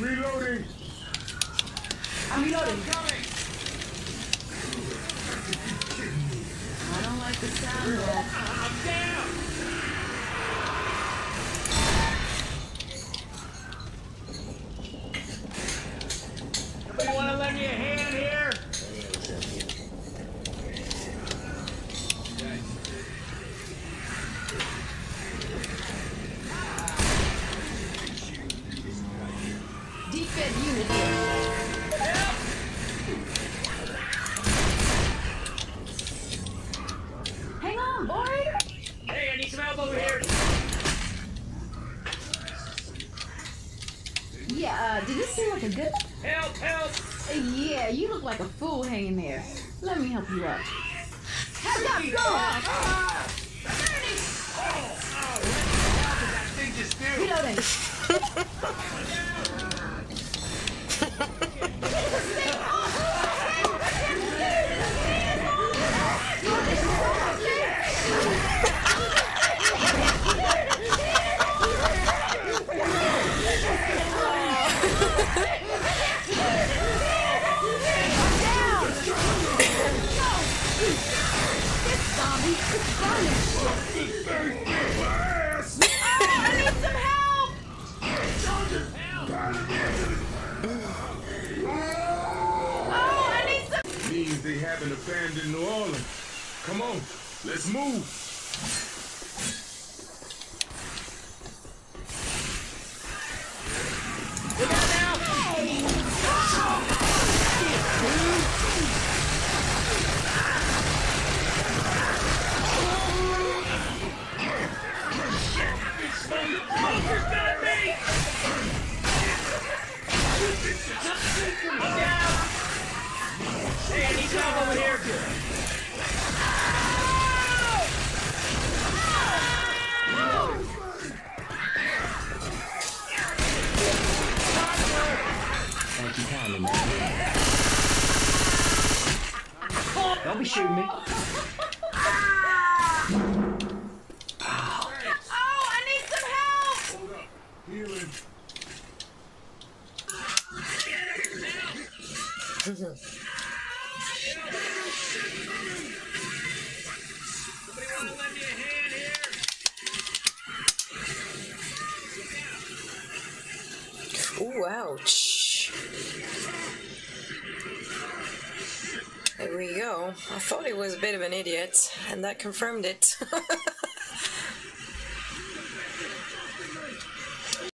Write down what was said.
Reloading! I'm reloading! I don't like the sound of that. I'm down! Somebody wanna lend me a hand here? Defend unit here. Help! Hang on, boy! Hey, I need some help over here! Yeah, did this seem like a good... Help, help! Yeah, you look like a fool hanging there. Let me help you up. How's that going? What did that thing just do? They haven't abandoned New Orleans. Come on, let's move. Look out now! Hey. Oh, hey, I need help over here. Thank you, Tommy. Don't be shooting me. Oh, I need some help. Hold up. Healing. Ooh, ouch. There we go. I thought he was a bit of an idiot, and that confirmed it.